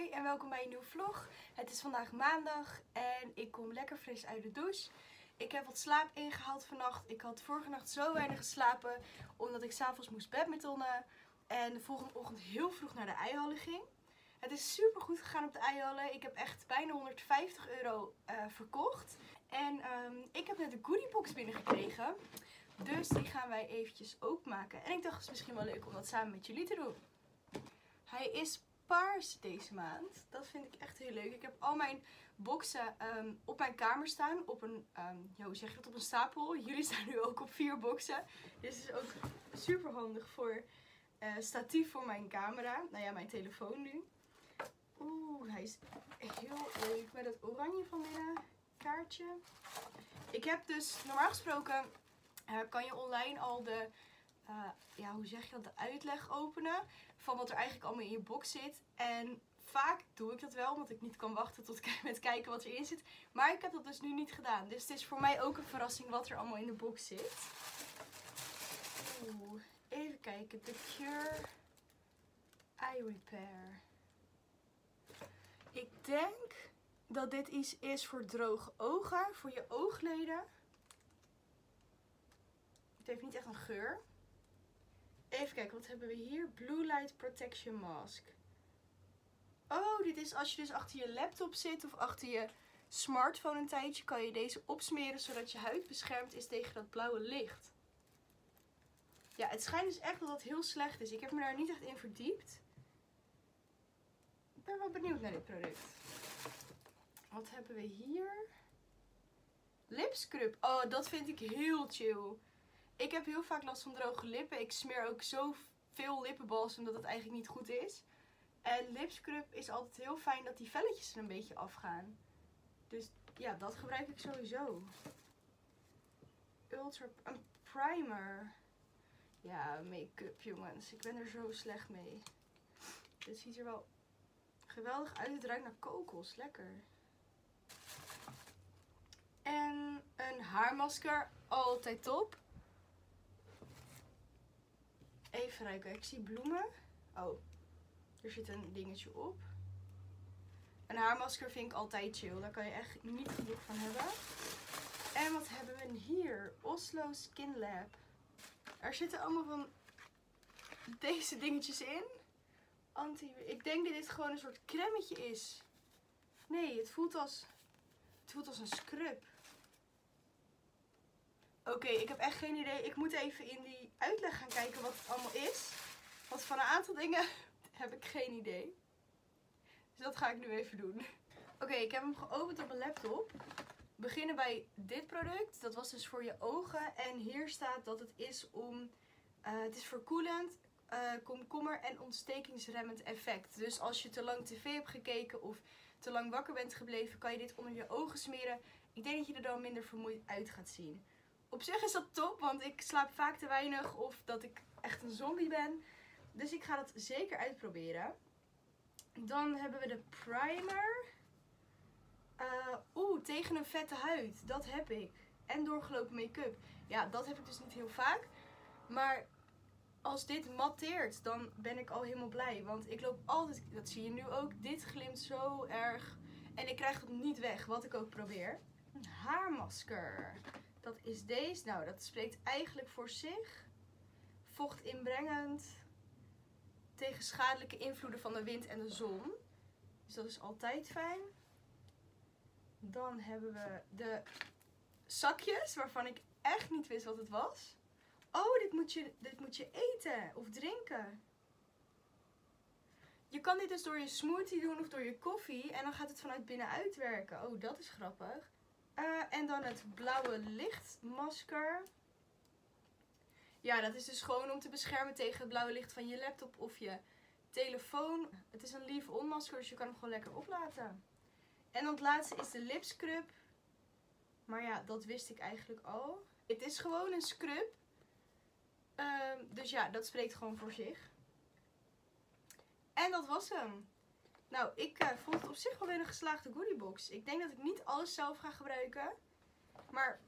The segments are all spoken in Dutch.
Hoi en welkom bij een nieuwe vlog. Het is vandaag maandag en ik kom lekker fris uit de douche. Ik heb wat slaap ingehaald vannacht. Ik had vorige nacht zo weinig geslapen omdat ik s'avonds moest badmintonnen. En de volgende ochtend heel vroeg naar de eihallen ging. Het is super goed gegaan op de eihallen. Ik heb echt bijna 150 euro verkocht. En ik heb net de Goodiebox binnengekregen. Dus die gaan wij eventjes openmaken. En ik dacht het is misschien wel leuk om dat samen met jullie te doen. Hij is paars deze maand. Dat vind ik echt heel leuk. Ik heb al mijn boxen op mijn kamer staan. Op een, hoe zeg je dat, op een stapel. Jullie staan nu ook op 4 boxen. Dit is ook super handig voor statief voor mijn camera. Nou ja, mijn telefoon nu. Oeh, hij is heel leuk met dat oranje van binnen kaartje. Ik heb dus, normaal gesproken kan je online al de hoe zeg je dat, de uitleg openen van wat er eigenlijk allemaal in je box zit. En vaak doe ik dat wel, want ik niet kan wachten tot met kijken wat erin zit. Maar ik heb dat dus nu niet gedaan. Dus het is voor mij ook een verrassing wat er allemaal in de box zit. Oeh, even kijken. The Cure Eye Repair. Ik denk dat dit iets is voor droge ogen, voor je oogleden. Het heeft niet echt een geur. Even kijken, wat hebben we hier? Blue Light Protection Mask. Oh, dit is als je dus achter je laptop zit of achter je smartphone een tijdje, kan je deze opsmeren zodat je huid beschermd is tegen dat blauwe licht. Ja, het schijnt dus echt dat dat heel slecht is. Ik heb me daar niet echt in verdiept. Ik ben wel benieuwd naar dit product. Wat hebben we hier? Lipscrub. Oh, dat vind ik heel chill. Ik heb heel vaak last van droge lippen. Ik smeer ook zoveel lippenbalsem dat het eigenlijk niet goed is. En lipscrub is altijd heel fijn dat die velletjes er een beetje afgaan. Dus ja, dat gebruik ik sowieso. Ultra een primer. Ja, make-up jongens. Ik ben er zo slecht mee. Dit ziet er wel geweldig uit. Het ruikt naar kokos. Lekker. En een haarmasker. Altijd top. Even ruiken. Ik zie bloemen. Oh, er zit een dingetje op. Een haarmasker vind ik altijd chill. Daar kan je echt niet genoeg van hebben. En wat hebben we hier? Oslo Skin Lab. Er zitten allemaal van deze dingetjes in. Ik denk dat dit gewoon een soort cremmetje is. Nee, het voelt als een scrub. Oké, ik heb echt geen idee. Ik moet even in die uitleg gaan kijken wat het allemaal is. Want van een aantal dingen heb ik geen idee. Dus dat ga ik nu even doen. Oké, ik heb hem geopend op mijn laptop. We beginnen bij dit product. Dat was dus voor je ogen. En hier staat dat het is om... het is verkoelend, komkommer en ontstekingsremmend effect. Dus als je te lang tv hebt gekeken of te lang wakker bent gebleven, kan je dit onder je ogen smeren. Ik denk dat je er dan minder vermoeid uit gaat zien. Op zich is dat top, want ik slaap vaak te weinig of dat ik echt een zombie ben. Dus ik ga dat zeker uitproberen. Dan hebben we de primer. Tegen een vette huid. Dat heb ik. En doorgelopen make-up. Ja, dat heb ik dus niet heel vaak. Maar als dit matteert, dan ben ik al helemaal blij. Want ik loop altijd, dat zie je nu ook, dit glimt zo erg. En ik krijg het niet weg, wat ik ook probeer. Een haarmasker. Dat is deze. Nou, dat spreekt eigenlijk voor zich. Vocht inbrengend. Tegen schadelijke invloeden van de wind en de zon. Dus dat is altijd fijn. Dan hebben we de zakjes. Waarvan ik echt niet wist wat het was. Oh, dit moet je eten of drinken. Je kan dit dus door je smoothie doen of door je koffie. En dan gaat het vanuit binnenuit werken. Oh, dat is grappig. En dan het blauwe lichtmasker. Ja, dat is dus gewoon om te beschermen tegen het blauwe licht van je laptop of je telefoon. Het is een leave-on masker, dus je kan hem gewoon lekker oplaten. En dan het laatste is de lipscrub. Maar ja, dat wist ik eigenlijk al. Het is gewoon een scrub. Dus ja, dat spreekt gewoon voor zich. En dat was hem. Nou, ik vond het op zich wel weer een geslaagde goodiebox. Ik denk dat ik niet alles zelf ga gebruiken. Maar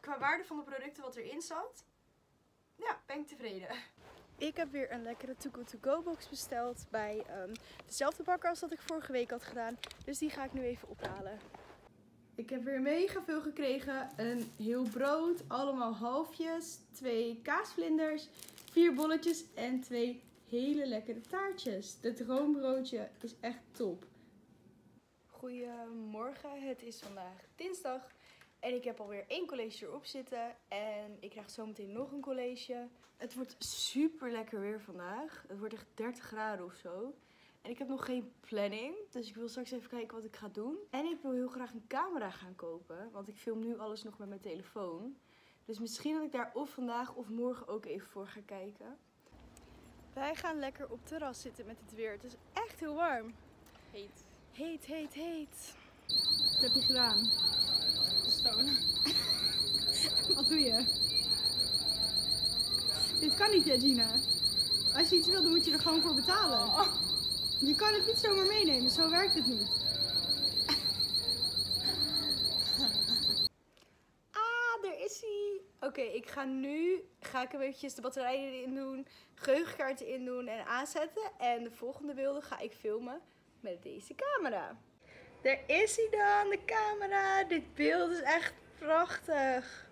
qua waarde van de producten wat erin zat, ja, ben ik tevreden. Ik heb weer een lekkere Too Good To Go box besteld bij dezelfde bakker als dat ik vorige week had gedaan. Dus die ga ik nu even ophalen. Ik heb weer mega veel gekregen. Een heel brood, allemaal halfjes, 2 kaasvlinders, 4 bolletjes en 2 hele lekkere taartjes. Het droombroodje is echt top. Goedemorgen, het is vandaag dinsdag en ik heb alweer 1 college erop zitten en ik krijg zometeen nog een college. Het wordt super lekker weer vandaag. Het wordt echt 30 graden of zo. En ik heb nog geen planning, dus ik wil straks even kijken wat ik ga doen. En ik wil heel graag een camera gaan kopen, want ik film nu alles nog met mijn telefoon. Dus misschien dat ik daar of vandaag of morgen ook even voor ga kijken. Wij gaan lekker op het terras zitten met het weer. Het is echt heel warm. Heet. Heet, heet, heet. Wat heb je gedaan? Stolen. Wat doe je? Dit kan niet, hè, Gina. Als je iets wil, dan moet je er gewoon voor betalen. Oh. Je kan het niet zomaar meenemen, zo werkt het niet. Ah, daar is hij. Oké, ik ga nu hem eventjes de batterijen erin doen, geheugenkaarten in doen en aanzetten. En de volgende beelden ga ik filmen met deze camera. Daar is hij dan, de camera. Dit beeld is echt prachtig.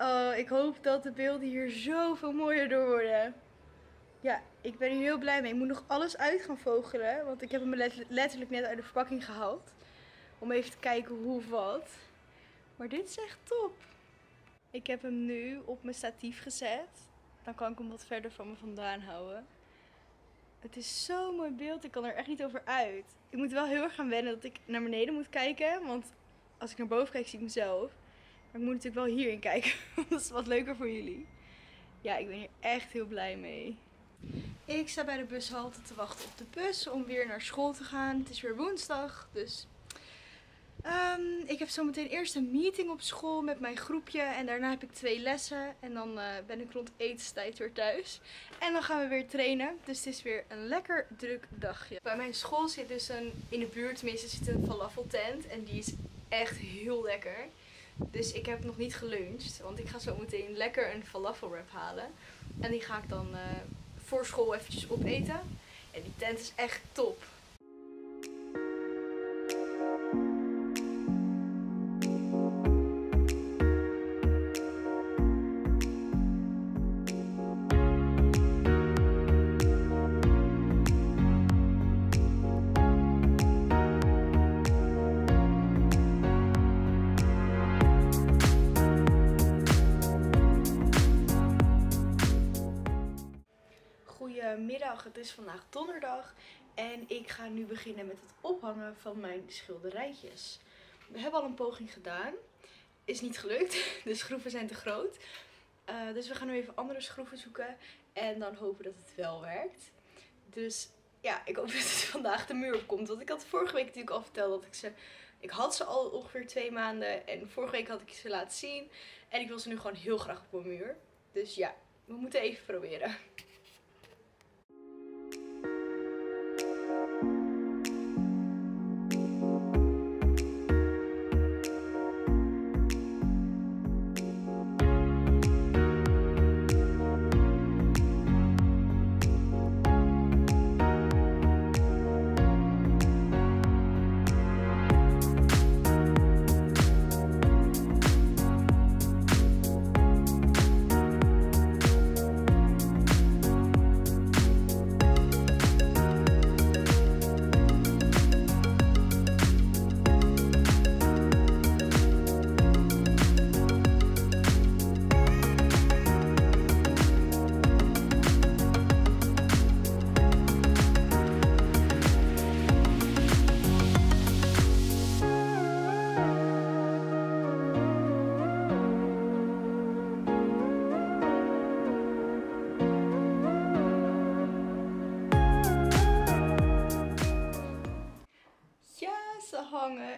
Oh, ik hoop dat de beelden hier zoveel mooier door worden. Ja, ik ben hier heel blij mee. Ik moet nog alles uit gaan vogelen. Want ik heb hem letterlijk net uit de verpakking gehaald. Om even te kijken hoe wat. Maar dit is echt top. Ik heb hem nu op mijn statief gezet. Dan kan ik hem wat verder van me vandaan houden. Het is zo'n mooi beeld. Ik kan er echt niet over uit. Ik moet wel heel erg gaan wennen dat ik naar beneden moet kijken. Want als ik naar boven kijk, zie ik mezelf. Maar ik moet natuurlijk wel hierin kijken. Dat is wat leuker voor jullie. Ja, ik ben hier echt heel blij mee. Ik sta bij de bushalte te wachten op de bus om weer naar school te gaan. Het is weer woensdag, dus ik heb zometeen eerst een meeting op school met mijn groepje. En daarna heb ik 2 lessen en dan ben ik rond etenstijd weer thuis. En dan gaan we weer trainen, dus het is weer een lekker druk dagje. Bij mijn school zit dus in de buurt tenminste zit een falafeltent en die is echt heel lekker. Dus ik heb nog niet geluncht, want ik ga zo meteen lekker een falafelwrap halen. En die ga ik dan voor school eventjes opeten. En die tent is echt top. Middag, het is vandaag donderdag en ik ga nu beginnen met het ophangen van mijn schilderijtjes. We hebben al een poging gedaan, is niet gelukt, de schroeven zijn te groot. Dus we gaan nu even andere schroeven zoeken en dan hopen dat het wel werkt. Dus ja, ik hoop dat het vandaag de muur opkomt, want ik had vorige week natuurlijk al verteld dat ik had ze al ongeveer 2 maanden en vorige week had ik ze laten zien. En ik wil ze nu gewoon heel graag op mijn muur. Dus ja, we moeten even proberen.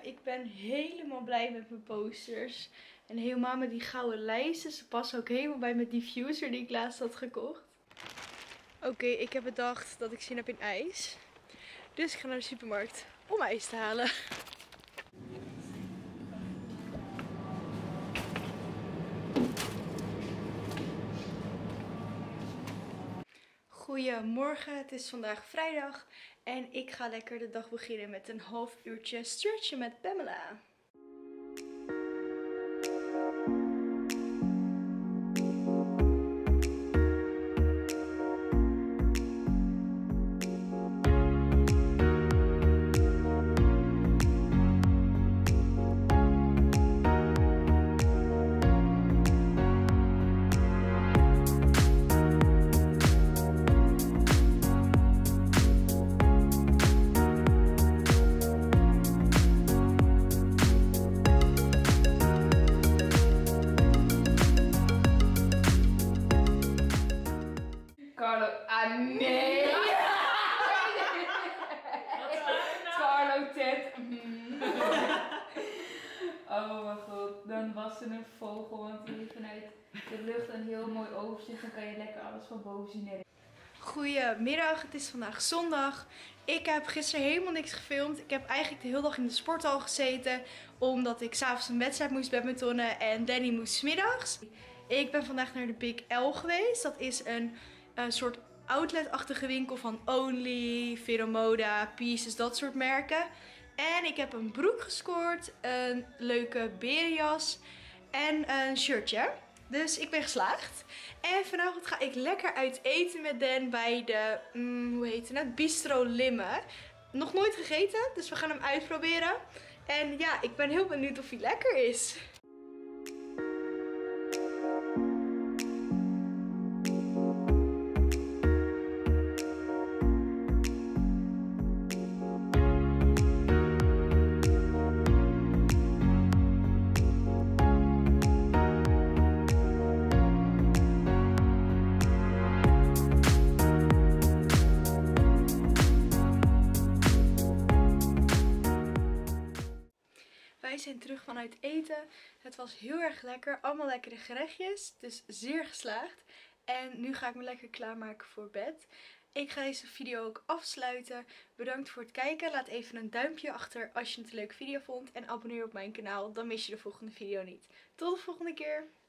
Ik ben helemaal blij met mijn posters. En helemaal met die gouden lijsten. Ze passen ook helemaal bij mijn diffuser die ik laatst had gekocht. Oké, ik heb bedacht dat ik zin heb in ijs. Dus ik ga naar de supermarkt om ijs te halen. Goedemorgen, het is vandaag vrijdag en ik ga lekker de dag beginnen met een half uurtje stretchen met Pamela. Oh mijn god, dan was er een vogel, want hier vanuit de lucht een heel mooi overzicht. Dan kan je lekker alles van boven zien. Goedemiddag, het is vandaag zondag. Ik heb gisteren helemaal niks gefilmd. Ik heb eigenlijk de hele dag in de sporthal gezeten, omdat ik s'avonds een wedstrijd moest badmintonnen en Danny moest 's middags. Ik ben vandaag naar de Big L geweest. Dat is een soort outletachtige winkel van Only, Vero Moda, Pieces, dat soort merken. En ik heb een broek gescoord, een leuke berenjas en een shirtje. Dus ik ben geslaagd. En vanavond ga ik lekker uit eten met Dan bij de, hoe heet het? Bistro Limmen. Nog nooit gegeten, dus we gaan hem uitproberen. En ja, ik ben heel benieuwd of hij lekker is. Wij zijn terug vanuit eten. Het was heel erg lekker. Allemaal lekkere gerechtjes. Dus zeer geslaagd. En nu ga ik me lekker klaarmaken voor bed. Ik ga deze video ook afsluiten. Bedankt voor het kijken. Laat even een duimpje achter als je het een leuke video vond. En abonneer op mijn kanaal. Dan mis je de volgende video niet. Tot de volgende keer.